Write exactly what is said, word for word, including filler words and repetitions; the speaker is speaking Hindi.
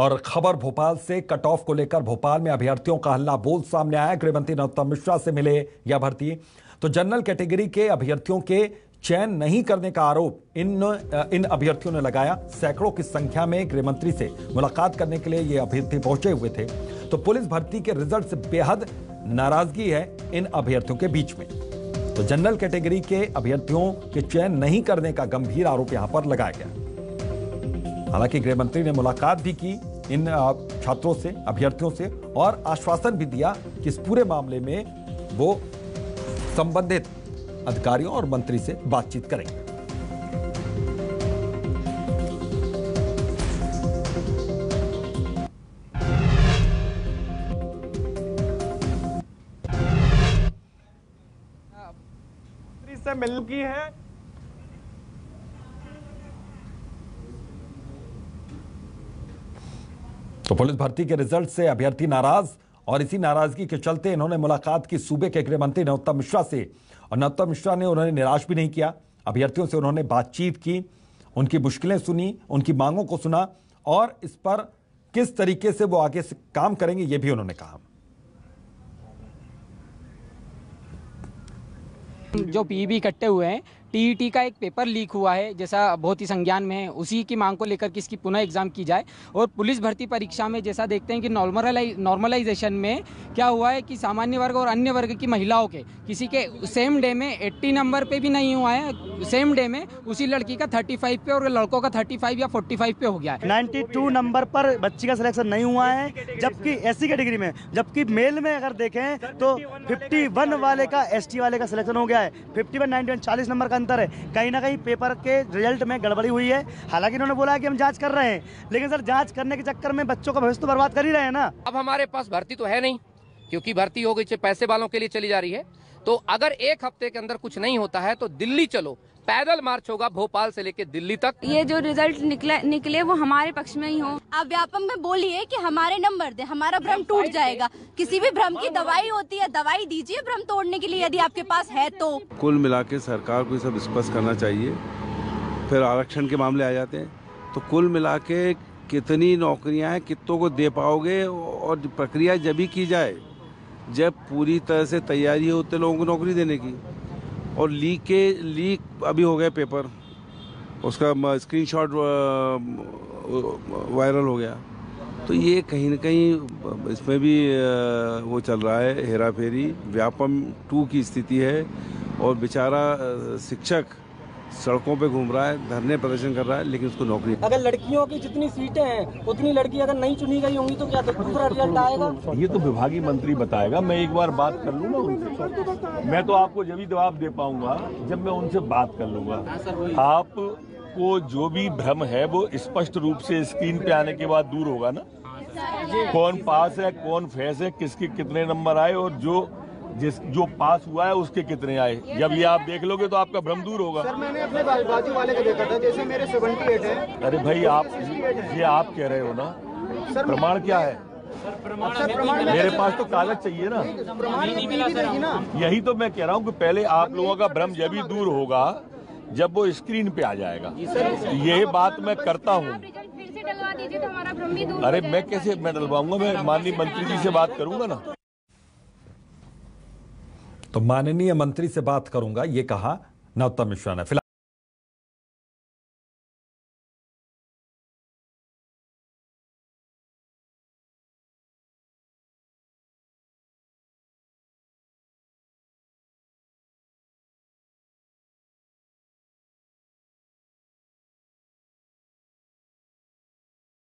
और खबर भोपाल से, कट ऑफ को लेकर भोपाल में अभ्यर्थियों का हल्ला बोल सामने आया। गृहमंत्री नरोत्तम मिश्रा से मिले यह भर्ती, तो जनरल कैटेगरी के अभ्यर्थियों के चयन नहीं करने का आरोप इन इन अभ्यर्थियों ने लगाया। सैकड़ों की संख्या में गृहमंत्री से मुलाकात करने के लिए ये अभ्यर्थी पहुंचे हुए थे। तो पुलिस भर्ती के रिजल्ट से बेहद नाराजगी है इन अभ्यर्थियों के बीच में। तो जनरल कैटेगरी के अभ्यर्थियों के चयन नहीं करने का गंभीर आरोप यहां पर लगाया गया। हालांकि गृहमंत्री ने मुलाकात भी की इन छात्रों से, अभ्यर्थियों से, और आश्वासन भी दिया कि इस पूरे मामले में वो संबंधित अधिकारियों और मंत्री से बातचीत करेंगे। मंत्री से मिल की है। तो पुलिस भर्ती के रिजल्ट से अभ्यर्थी नाराज, और इसी नाराजगी के चलते इन्होंने मुलाकात की सूबे के गृहमंत्री नरोत्तम मिश्रा से, और नरोत्तम मिश्रा ने उन्होंने निराश भी नहीं किया। अभ्यर्थियों से उन्होंने बातचीत की, उनकी मुश्किलें सुनी, उनकी मांगों को सुना, और इस पर किस तरीके से वो आगे से काम करेंगे ये भी उन्होंने कहा। जो पीबी इकट्ठे हुए हैं, टीईटी का एक पेपर लीक हुआ है जैसा बहुत ही संज्ञान में है, उसी की मांग को लेकर किसकी पुनः एग्जाम की जाए। और पुलिस भर्ती परीक्षा में जैसा देखते हैं कि नॉर्मलाइज नॉर्मलाइजेशन में क्या हुआ है कि सामान्य वर्ग और अन्य वर्ग की महिलाओं के किसी के सेम डे में अस्सी नंबर पे भी नहीं हुआ है, सेम डे में उसी लड़की का पैंतीस पे और लड़कों का पैंतीस या पैंतालीस पे हो गया है। नाइन्टी टू नंबर पर बच्ची का सिलेक्शन नहीं हुआ है, जबकि एस सी कैटेगरी में, जबकि मेल में अगर देखें तो फिफ्टी वन वाले का, एस टी वाले का सिलेक्शन हो गया है। फिफ्टी वन नाइन्टी वन चालीस नंबर का है। कहीं ना कहीं पेपर के रिजल्ट में गड़बड़ी हुई है। हालांकि उन्होंने बोला कि हम जांच कर रहे हैं, लेकिन सर जांच करने के चक्कर में बच्चों का भविष्य तो बर्बाद कर ही रहे हैं ना। अब हमारे पास भर्ती तो है नहीं, क्योंकि भर्ती हो गई पैसे वालों के लिए चली जा रही है। तो अगर एक हफ्ते के अंदर कुछ नहीं होता है तो दिल्ली चलो, पैदल मार्च होगा भोपाल से लेके दिल्ली तक। ये जो रिजल्ट निकले निकले वो हमारे पक्ष में ही हो। आप व्यापम में बोलिए कि हमारे नंबर दे, हमारा भ्रम टूट जाएगा। किसी भी भ्रम की दवाई होती है, दवाई दीजिए भ्रम तोड़ने के लिए यदि आपके पास है तो। कुल मिला के सरकार को सब स्पष्ट करना चाहिए। फिर आरक्षण के मामले आ जाते हैं, तो कुल मिला के कितनी नौकरियाँ हैं, कितनों को दे पाओगे, और प्रक्रिया जब ही की जाए जब पूरी तरह से तैयारी हो उतने लोगों को नौकरी देने की। और लीक के लीक अभी हो गया पेपर, उसका स्क्रीनशॉट वायरल हो गया, तो ये कहीं ना कहीं इसमें भी वो चल रहा है हेरा फेरी। व्यापम टू की स्थिति है, और बेचारा शिक्षक सड़कों पे घूम रहा है, धरने प्रदर्शन कर रहा है, लेकिन उसको नौकरी। अगर लड़कियों की जितनी सीटें हैं उतनी लड़की अगर नहीं चुनी गई होंगी तो क्या दूसरा रिजल्ट आएगा? ये तो विभागीय मंत्री बताएगा। मैं एक बार बात कर लूँगा उनसे, मैं तो आपको जब भी जवाब दे पाऊंगा जब मैं उनसे बात कर लूँगा। आपको जो भी भ्रम है वो स्पष्ट रूप से स्क्रीन पे आने के बाद दूर होगा ना, कौन पास है, कौन फेस है, किसके कितने नंबर आए, और जो जिस जो पास हुआ है उसके कितने आए। जब ये आप देख लोगे तो आपका भ्रम दूर होगा। सर मैंने अपने बाजू वाले का देखा था, जैसे मेरे अठहत्तर है। अरे भाई आप ये आप कह रहे हो ना, प्रमाण क्या है? मेरे पास तो कागज चाहिए ना, प्रमाण नहीं मिला सर। यही तो मैं कह रहा हूँ कि पहले आप लोगों का भ्रम जब भी दूर होगा जब वो स्क्रीन पे आ जाएगा। ये बात मैं करता हूँ। अरे मैं कैसे मैं डलवाऊंगा, मैं माननीय मंत्री जी से बात करूंगा ना, तो माननीय मंत्री से बात करूंगा, ये कहा नरोत्तम मिश्रा ने।